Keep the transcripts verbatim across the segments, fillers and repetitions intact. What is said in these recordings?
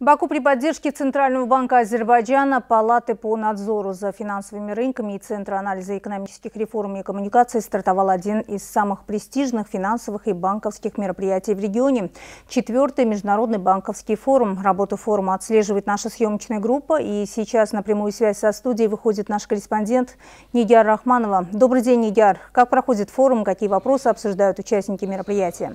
Баку при поддержке Центрального банка Азербайджана, Палаты по надзору за финансовыми рынками и Центра анализа экономических реформ и коммуникаций стартовал один из самых престижных финансовых и банковских мероприятий в регионе – четвертый Международный банковский форум. Работу форума отслеживает наша съемочная группа. И сейчас на прямую связь со студией выходит наш корреспондент Нигяр Рахманова. Добрый день, Нигяр. Как проходит форум? Какие вопросы обсуждают участники мероприятия?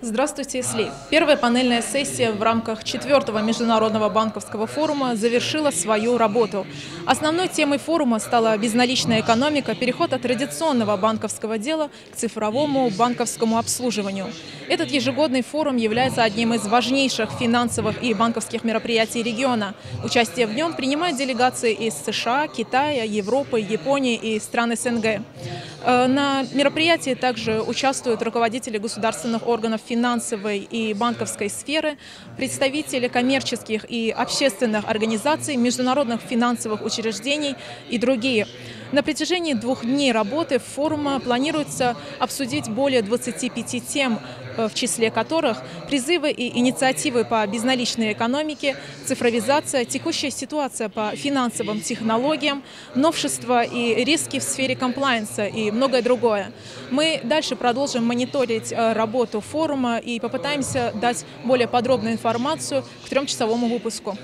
Здравствуйте, Эсли. Первая панельная сессия в рамках четвертого Международного банковского форума завершила свою работу. Основной темой форума стала безналичная экономика, переход от традиционного банковского дела к цифровому банковскому обслуживанию. Этот ежегодный форум является одним из важнейших финансовых и банковских мероприятий региона. Участие в нем принимают делегации из США, Китая, Европы, Японии и стран СНГ. На мероприятии также участвуют руководители государственных органов финансовой и банковской сферы, представители коммерческих и общественных организаций, международных финансовых учреждений и другие. На протяжении двух дней работы форума планируется обсудить более двадцати пяти тем, в числе которых призывы и инициативы по безналичной экономике, цифровизация, текущая ситуация по финансовым технологиям, новшества и риски в сфере комплаенса и многое другое. Мы дальше продолжим мониторить работу форума и попытаемся дать более подробную информацию к трехчасовому выпуску.